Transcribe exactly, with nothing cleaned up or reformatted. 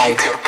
life.